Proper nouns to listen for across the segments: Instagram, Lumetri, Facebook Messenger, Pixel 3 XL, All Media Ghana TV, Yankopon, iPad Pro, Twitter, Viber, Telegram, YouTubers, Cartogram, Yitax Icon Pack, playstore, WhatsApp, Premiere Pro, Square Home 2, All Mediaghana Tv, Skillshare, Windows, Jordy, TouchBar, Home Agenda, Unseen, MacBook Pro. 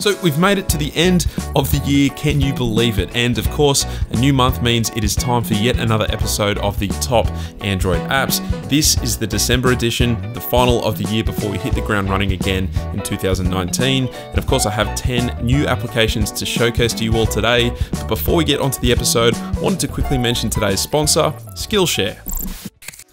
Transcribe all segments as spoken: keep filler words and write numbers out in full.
So we've made it to the end of the year, can you believe it? And of course, a new month means it is time for yet another episode of the top Android apps. This is the December edition, the final of the year before we hit the ground running again in two thousand nineteen. And of course, I have ten new applications to showcase to you all today. But before we get onto the episode, I wanted to quickly mention today's sponsor, Skillshare.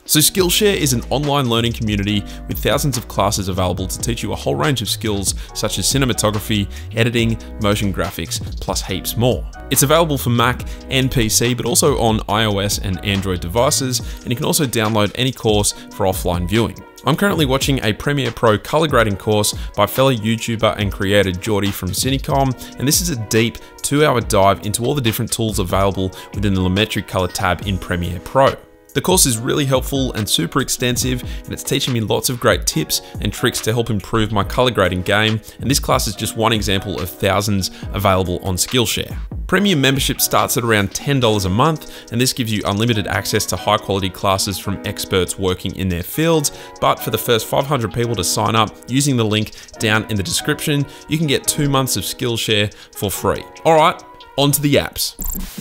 So Skillshare is an online learning community with thousands of classes available to teach you a whole range of skills such as cinematography, editing, motion graphics, plus heaps more. It's available for Mac and P C, but also on iOS and Android devices, and you can also download any course for offline viewing. I'm currently watching a Premiere Pro color grading course by fellow YouTuber and creator Jordy from Cinecom, and this is a deep two-hour dive into all the different tools available within the Lumetri Color tab in Premiere Pro. The course is really helpful and super extensive, and it's teaching me lots of great tips and tricks to help improve my color grading game, and this class is just one example of thousands available on Skillshare. Premium membership starts at around ten dollars a month, and this gives you unlimited access to high quality classes from experts working in their fields, but for the first five hundred people to sign up using the link down in the description, you can get two months of Skillshare for free. All right, on to the apps.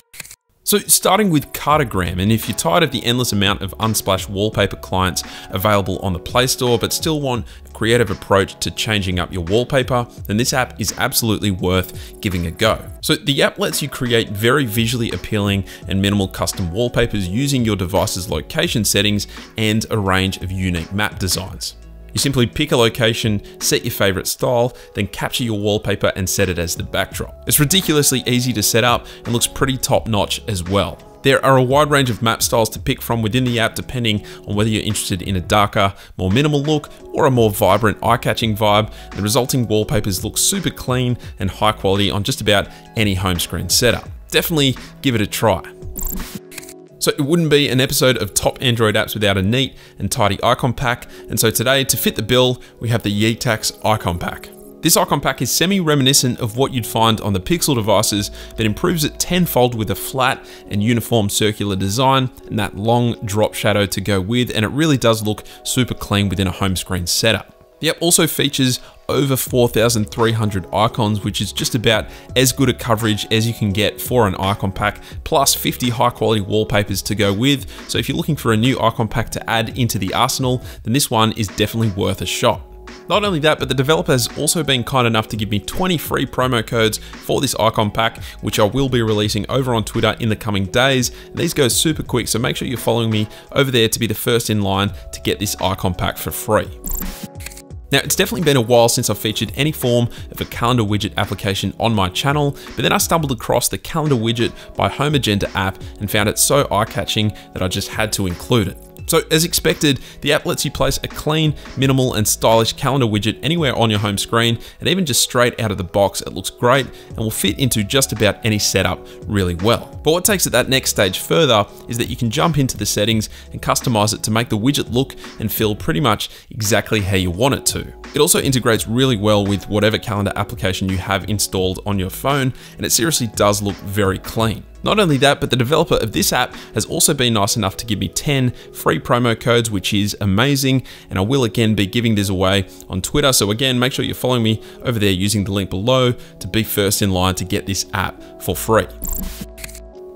So starting with Cartogram, and if you're tired of the endless amount of Unsplash wallpaper clients available on the Play Store, but still want a creative approach to changing up your wallpaper, then this app is absolutely worth giving a go. So the app lets you create very visually appealing and minimal custom wallpapers using your device's location settings and a range of unique map designs. You simply pick a location, set your favorite style, then capture your wallpaper and set it as the backdrop. It's ridiculously easy to set up and looks pretty top-notch as well. There are a wide range of map styles to pick from within the app, depending on whether you're interested in a darker, more minimal look or a more vibrant, eye-catching vibe. The resulting wallpapers look super clean and high quality on just about any home screen setup. Definitely give it a try. So it wouldn't be an episode of Top Android Apps without a neat and tidy icon pack. And so today, to fit the bill, we have the Yitax Icon Pack. This icon pack is semi-reminiscent of what you'd find on the Pixel devices, but improves it tenfold with a flat and uniform circular design and that long drop shadow to go with, and it really does look super clean within a home screen setup. The app also features over four thousand three hundred icons, which is just about as good a coverage as you can get for an icon pack, plus fifty high quality wallpapers to go with. So if you're looking for a new icon pack to add into the arsenal, then this one is definitely worth a shot. Not only that, but the developer has also been kind enough to give me twenty free promo codes for this icon pack, which I will be releasing over on Twitter in the coming days. These go super quick, so make sure you're following me over there to be the first in line to get this icon pack for free. Now, it's definitely been a while since I've featured any form of a calendar widget application on my channel, but then I stumbled across the calendar widget by Home Agenda app and found it so eye-catching that I just had to include it. So as expected, the app lets you place a clean, minimal and stylish calendar widget anywhere on your home screen, and even just straight out of the box, it looks great and will fit into just about any setup really well. But what takes it that next stage further is that you can jump into the settings and customize it to make the widget look and feel pretty much exactly how you want it to. It also integrates really well with whatever calendar application you have installed on your phone, and it seriously does look very clean. Not only that, but the developer of this app has also been nice enough to give me ten free promo codes, which is amazing. And I will again be giving this away on Twitter. So again, make sure you're following me over there using the link below to be first in line to get this app for free.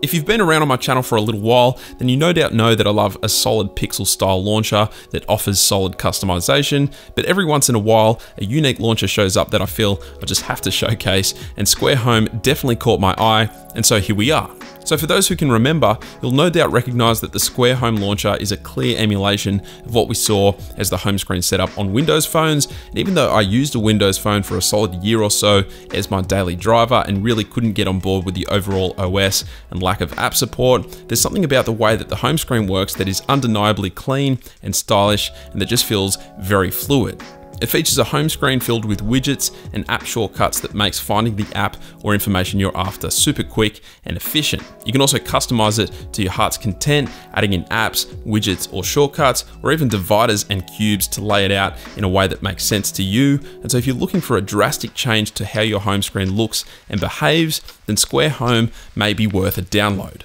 If you've been around on my channel for a little while, then you no doubt know that I love a solid pixel style launcher that offers solid customization, but every once in a while, a unique launcher shows up that I feel I just have to showcase, and Square Home definitely caught my eye, and so here we are. So for those who can remember, you'll no doubt recognize that the Square Home launcher is a clear emulation of what we saw as the home screen setup on Windows phones. And even though I used a Windows phone for a solid year or so as my daily driver and really couldn't get on board with the overall O S and lack of app support, there's something about the way that the home screen works that is undeniably clean and stylish, and that just feels very fluid. It features a home screen filled with widgets and app shortcuts that makes finding the app or information you're after super quick and efficient. You can also customize it to your heart's content, adding in apps, widgets, or shortcuts, or even dividers and cubes to lay it out in a way that makes sense to you. And so if you're looking for a drastic change to how your home screen looks and behaves, then Square Home may be worth a download.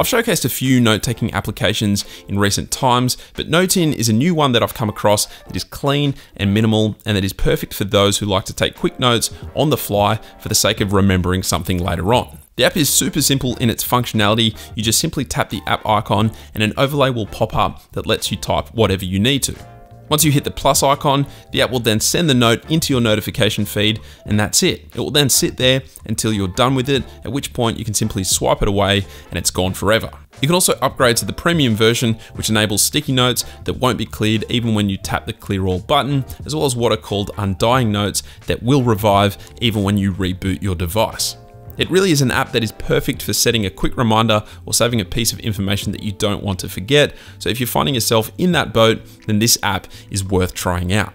I've showcased a few note-taking applications in recent times, but Notin is a new one that I've come across that is clean and minimal, and that is perfect for those who like to take quick notes on the fly for the sake of remembering something later on. The app is super simple in its functionality. You just simply tap the app icon and an overlay will pop up that lets you type whatever you need to. Once you hit the plus icon, the app will then send the note into your notification feed, and that's it. It will then sit there until you're done with it, at which point you can simply swipe it away and it's gone forever. You can also upgrade to the premium version, which enables sticky notes that won't be cleared even when you tap the clear all button, as well as what are called undying notes that will revive even when you reboot your device. It really is an app that is perfect for setting a quick reminder or saving a piece of information that you don't want to forget. So if you're finding yourself in that boat, then this app is worth trying out.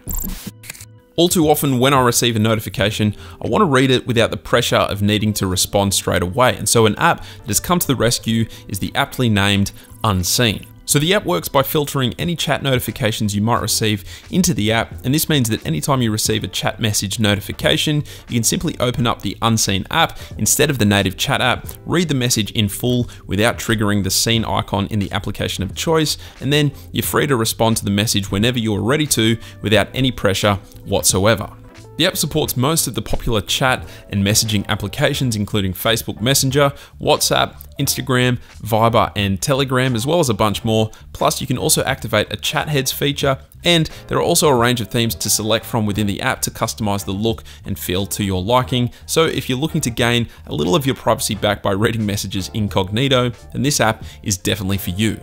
All too often when I receive a notification, I want to read it without the pressure of needing to respond straight away. And so an app that has come to the rescue is the aptly named Unseen. So the app works by filtering any chat notifications you might receive into the app, and this means that anytime you receive a chat message notification, you can simply open up the Unseen app instead of the native chat app, read the message in full without triggering the scene icon in the application of choice, and then you're free to respond to the message whenever you're ready to without any pressure whatsoever. The app supports most of the popular chat and messaging applications, including Facebook Messenger, WhatsApp, Instagram, Viber, and Telegram, as well as a bunch more. Plus, you can also activate a chat heads feature, and there are also a range of themes to select from within the app to customize the look and feel to your liking. So if you're looking to gain a little of your privacy back by reading messages incognito, then this app is definitely for you.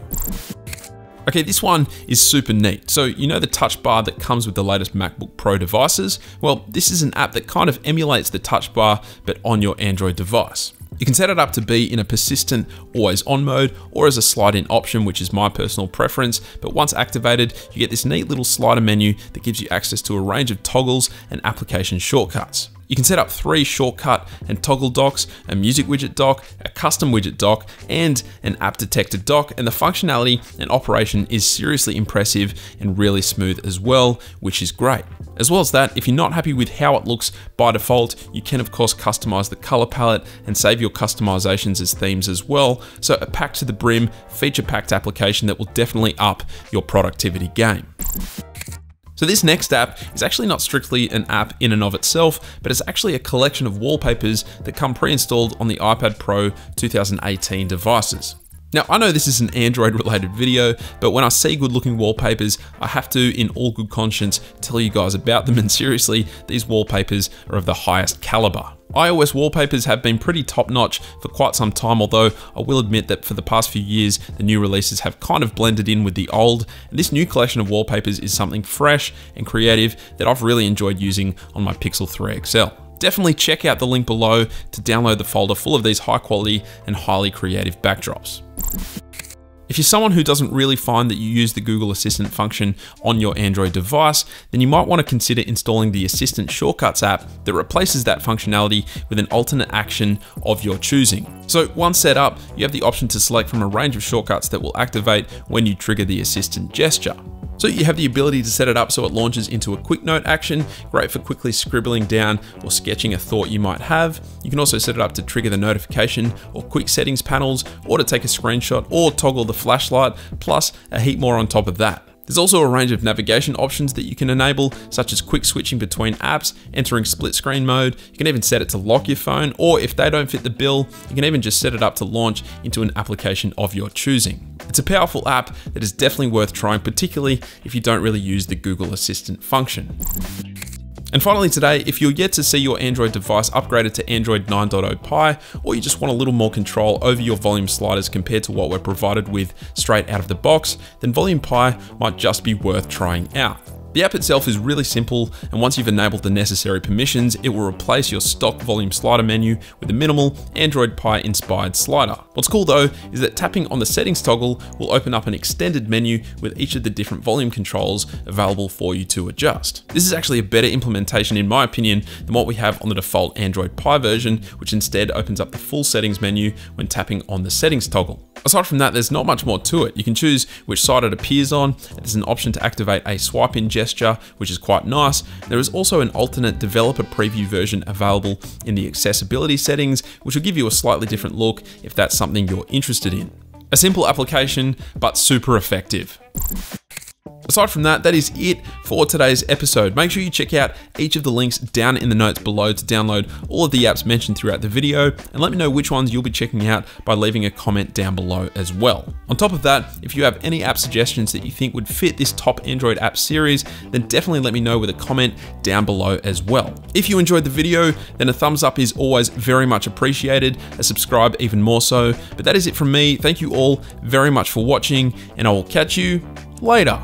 Okay, this one is super neat. So you know the touch bar that comes with the latest MacBook Pro devices? Well, this is an app that kind of emulates the touch bar, but on your Android device. You can set it up to be in a persistent always on mode or as a slide in option, which is my personal preference. But once activated, you get this neat little slider menu that gives you access to a range of toggles and application shortcuts. You can set up three shortcut and toggle docs, a music widget dock, a custom widget dock, and an app detector dock, and the functionality and operation is seriously impressive and really smooth as well, which is great. As well as that, if you're not happy with how it looks by default, you can of course customize the color palette and save your customizations as themes as well. So a packed to the brim, feature-packed application that will definitely up your productivity game. So this next app is actually not strictly an app in and of itself, but it's actually a collection of wallpapers that come pre-installed on the iPad Pro two thousand eighteen devices. Now, I know this is an Android-related video, but when I see good-looking wallpapers, I have to, in all good conscience, tell you guys about them, and seriously, these wallpapers are of the highest caliber. iOS wallpapers have been pretty top-notch for quite some time, although I will admit that for the past few years, the new releases have kind of blended in with the old, and this new collection of wallpapers is something fresh and creative that I've really enjoyed using on my Pixel three X L. Definitely check out the link below to download the folder full of these high-quality and highly creative backdrops. If you're someone who doesn't really find that you use the Google Assistant function on your Android device, then you might want to consider installing the Assistant Shortcuts app that replaces that functionality with an alternate action of your choosing. So once set up, you have the option to select from a range of shortcuts that will activate when you trigger the Assistant gesture. So you have the ability to set it up so it launches into a quick note action, great for quickly scribbling down or sketching a thought you might have. You can also set it up to trigger the notification or quick settings panels, or to take a screenshot or toggle the flashlight, plus a heap more on top of that. There's also a range of navigation options that you can enable, such as quick switching between apps, entering split screen mode. You can even set it to lock your phone, or if they don't fit the bill, you can even just set it up to launch into an application of your choosing. It's a powerful app that is definitely worth trying, particularly if you don't really use the Google Assistant function. And finally today, if you're yet to see your Android device upgraded to Android nine point oh Pie, or you just want a little more control over your volume sliders compared to what we're provided with straight out of the box, then Volume Pie might just be worth trying out. The app itself is really simple, and once you've enabled the necessary permissions, it will replace your stock volume slider menu with a minimal Android Pie inspired slider. What's cool though, is that tapping on the settings toggle will open up an extended menu with each of the different volume controls available for you to adjust. This is actually a better implementation in my opinion than what we have on the default Android Pie version, which instead opens up the full settings menu when tapping on the settings toggle. Aside from that, there's not much more to it. You can choose which side it appears on. There's an option to activate a swipe in gesture, which is quite nice. There is also an alternate developer preview version available in the accessibility settings, which will give you a slightly different look if that's something you're interested in. A simple application, but super effective. Aside from that, that is it for today's episode. Make sure you check out each of the links down in the notes below to download all of the apps mentioned throughout the video, and let me know which ones you'll be checking out by leaving a comment down below as well. On top of that, if you have any app suggestions that you think would fit this top Android app series, then definitely let me know with a comment down below as well. If you enjoyed the video, then a thumbs up is always very much appreciated, a subscribe even more so. But that is it from me. Thank you all very much for watching, and I will catch you later.